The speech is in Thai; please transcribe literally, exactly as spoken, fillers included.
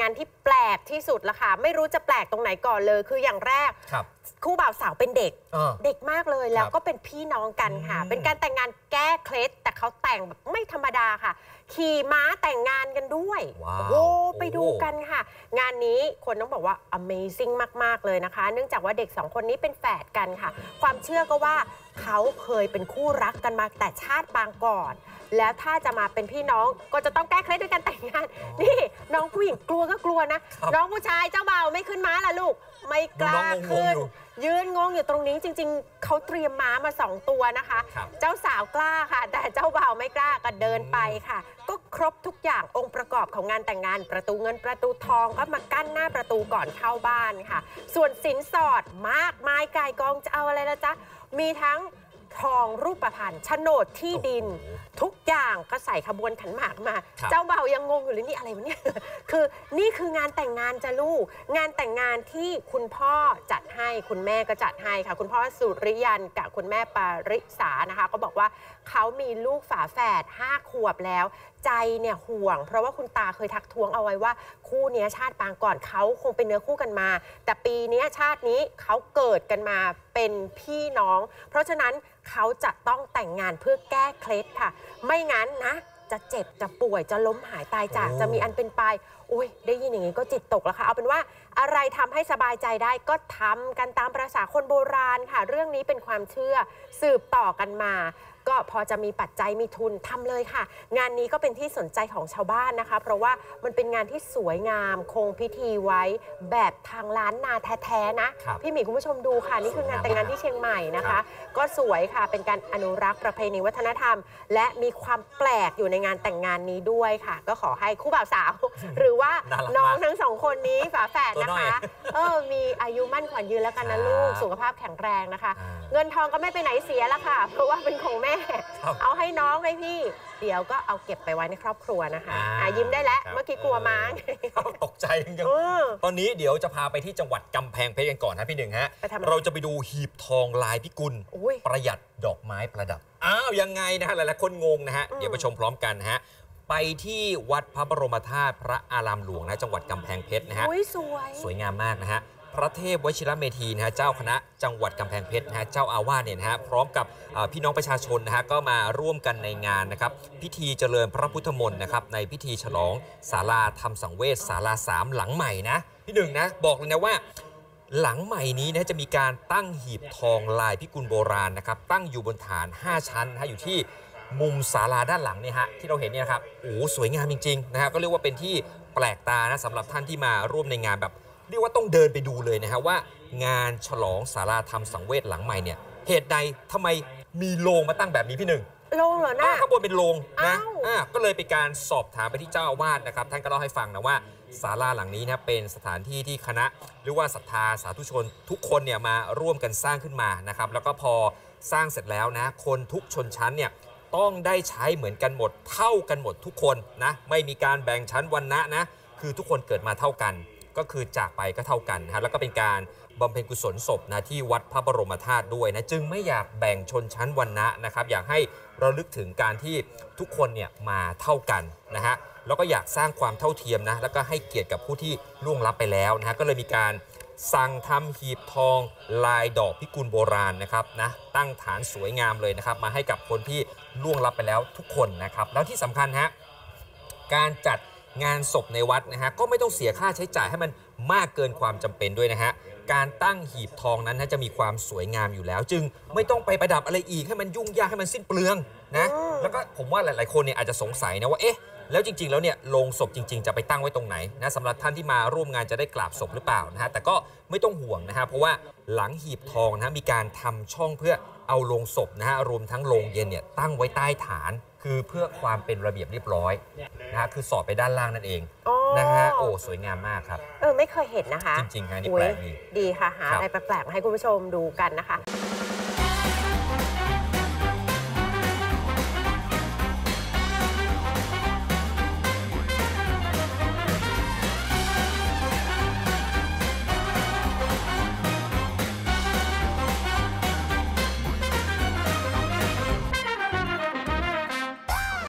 งานที่แปลกที่สุดละค่ะไม่รู้จะแปลกตรงไหนก่อนเลยคืออย่างแรกคู่บ่าวสาวเป็นเด็กเด็กมากเลยแล้วก็เป็นพี่น้องกันค่ะเป็นการแต่งงานแก้เคล็ดแต่เขาแต่งแบบไม่ธรรมดาค่ะขี่ม้าแต่งงานกันด้วยโอ้ไปดูกันค่ะงานนี้คนต้องบอกว่า Amazing มากๆเลยนะคะเนื่องจากว่าเด็กสองคนนี้เป็นแฝดกันค่ะความเชื่อก็ว่าเขาเคยเป็นคู่รักกันมาแต่ชาติปางก่อนแล้วถ้าจะมาเป็นพี่น้องก็จะต้องแก้เคล็ดด้วยกันแต่งงานนี่น้องผู้หญิงกลัวก็กลัวนะน้องผู้ชายเจ้าบ่าวไม่ขึ้นม้าล่ะลูกไม่กล้าขึ้นยืนงงอยู่ตรงนี้จริงๆเขาเตรียมม้ามาสองตัวนะคะเจ้าสาวกล้าค่ะแต่เจ้าบ่าวไม่กล้าก็เดินไปค่ะก็ครบทุกอย่างองค์ประกอบของงานแต่งงานประตูเงินประตูทองก็มากั้นหน้าประตูก่อนเข้าบ้านค่ะส่วนสินสอดมากมายก่ายกองจะเอาอะไรละจ๊ะมีทั้งทองรูปพรรณโฉนดที่ดินทุกอย่างก็ใส่ขบวนขันหมากมาเจ้าบ่าวยังงงอยู่เลยนี่อะไรวะเนี่ยคือนี่คืองานแต่งงานจ้ะลูกงานแต่งงานที่คุณพ่อจัดให้คุณแม่ก็จัดให้ค่ะคุณพ่อสุริยันกับคุณแม่ปาริสานะคะก็บอกว่าเขามีลูกฝาแฝดห้าขวบแล้วใจเนี่ยห่วงเพราะว่าคุณตาเคยทักท้วงเอาไว้ว่าคู่นี้ชาติปางก่อนเขาคงเป็นเนื้อคู่กันมาแต่ปีนี้ชาตินี้เขาเกิดกันมาเป็นพี่น้องเพราะฉะนั้นเขาจะต้องแต่งงานเพื่อแก้เคล็ดค่ะไม่งั้นนะจะเจ็บจะป่วยจะล้มหายตายจากจะมีอันเป็นไปอุ้ยได้ยินอย่างนี้ก็จิตตกแล้วค่ะเอาเป็นว่าอะไรทำให้สบายใจได้ก็ทำกันตามประสาคนโบราณค่ะเรื่องนี้เป็นความเชื่อสืบต่อกันมาก็พอจะมีปัจจัยมีทุนทำเลยค่ะงานนี้ก็เป็นที่สนใจของชาวบ้านนะคะเพราะว่ามันเป็นงานที่สวยงามคงพิธีไว้แบบทางล้านนาแท้ๆนะพี่หมีคุณผู้ชมดูค่ะนี่คืองานแต่งงานที่เชียงใหม่นะคะก็สวยค่ะเป็นการอนุรักษ์ประเพณีวัฒนธรรมและมีความแปลกอยู่ในงานแต่งงานนี้ด้วยค่ะก็ขอให้คู่บ่าวสาวหรือว่าน้องทั้งสองคนนี้ฝาแฝดนะคะเออมีอายุมั่นขวัญยืนแล้วกันนะลูกสุขภาพแข็งแรงนะคะเงินทองก็ไม่ไปไหนเสียละค่ะเพราะว่าเป็นของแม่เอาให้น้องให้พี่เดี๋ยวก็เอาเก็บไปไว้ในครอบครัวนะคะยิ้มได้แล้วเมื่อกี้กลัวมั้งตกใจจริงๆตอนนี้เดี๋ยวจะพาไปที่จังหวัดกำแพงเพชรกันก่อนนะพี่หนึ่งฮะเราจะไปดูหีบทองลายพิกุลประหยัดดอกไม้ประดับอ้าวยังไงนะฮะหลายๆคนงงนะฮะเดี๋ยวไปชมพร้อมกันฮะไปที่วัดพระบรมธาตุพระอารามหลวงนะจังหวัดกำแพงเพชรนะฮะสวยสวยงามมากนะฮะพระเทพวชิรเมธีนะฮะเจ้าคณะจังหวัดกำแพงเพชรนะฮะเจ้าอาวาสเนี่ยนะฮะพร้อมกับพี่น้องประชาชนนะฮะก็มาร่วมกันในงานนะครับพิธีเจริญพระพุทธมนต์นะครับในพิธีฉลองศาลาธรรมสังเวชศาลาสามหลังใหม่นะพี่หนึ่งนะบอกเลยนะว่าหลังใหม่นี้นะจะมีการตั้งหีบทองลายพิกุลโบราณนะครับตั้งอยู่บนฐานห้าชั้นนะฮะอยู่ที่มุมศาลาด้านหลังเนี่ยฮะที่เราเห็นเนี่ยครับโอ้สวยงามจริงๆนะฮะก็เรียกว่าเป็นที่แปลกตานะสำหรับท่านที่มาร่วมในงานแบบเรียกว่าต้องเดินไปดูเลยนะฮะว่างานฉลองศาลาธรรมสังเวชหลังใหม่เนี่ยเหตุใดทำไมมีโลงมาตั้งแบบนี้พี่หนึ่งโลงเหรอนะข้างบนเป็นโลงนะก็เลยไปการสอบถามไปที่เจ้าอาวาสนะครับท่านก็เล่าให้ฟังนะว่าศาลาหลังนี้นะเป็นสถานที่ที่คณะหรือว่าศรัทธาสาธุชนทุกคนเนี่ยมาร่วมกันสร้างขึ้นมานะครับแล้วก็พอสร้างเสร็จแล้วนะคนทุกชนชั้นเนี่ยต้องได้ใช้เหมือนกันหมดเท่ากันหมดทุกคนนะไม่มีการแบ่งชั้นวรรณะนะคือทุกคนเกิดมาเท่ากันก็คือจากไปก็เท่ากันนะแล้วก็เป็นการบำเพ็ญกุศลศพนะที่วัดพระบรมธาตุด้วยนะจึงไม่อยากแบ่งชนชั้นวรรณะนะครับอยากให้ระลึกถึงการที่ทุกคนเนี่ยมาเท่ากันนะฮะแล้วก็อยากสร้างความเท่าเทียมนะแล้วก็ให้เกียรติกับผู้ที่ล่วงลับไปแล้วนะฮะก็เลยมีการสั่งทำหีบทองลายดอกพิกุลโบราณนะครับนะตั้งฐานสวยงามเลยนะครับมาให้กับคนที่ล่วงลับไปแล้วทุกคนนะครับแล้วที่สำคัญฮะการจัดงานศพในวัดนะฮะก็ไม่ต้องเสียค่าใช้จ่ายให้มันมากเกินความจำเป็นด้วยนะฮะการตั้งหีบทองนั้นนะจะมีความสวยงามอยู่แล้วจึงไม่ต้องไปประดับอะไรอีกให้มันยุ่งยากให้มันสิ้นเปลืองนะแล้วก็ผมว่าหลายๆคนเนี่ยอาจจะสงสัยนะว่าเอ๊ะแล้วจริงๆแล้วเนี่ยโลงศพจริงๆจะไปตั้งไว้ตรงไหนนะสำหรับท่านที่มาร่วมงานจะได้กราบศพหรือเปล่านะฮะแต่ก็ไม่ต้องห่วงนะฮะเพราะว่าหลังหีบทองนะมีการทำช่องเพื่อเอาโลงศพนะฮะรวมทั้งโลงเย็นเนี่ยตั้งไว้ใต้ฐานคือเพื่อความเป็นระเบียบเรียบร้อยนะฮะคือสอดไปด้านล่างนั่นเองนะฮะโอ้สวยงามมากครับเออไม่เคยเห็นนะคะจริงๆฮะนี่แปลกดีดีค่ะหาอะไรแปลกๆมาให้คุณผู้ชมดูกันนะคะ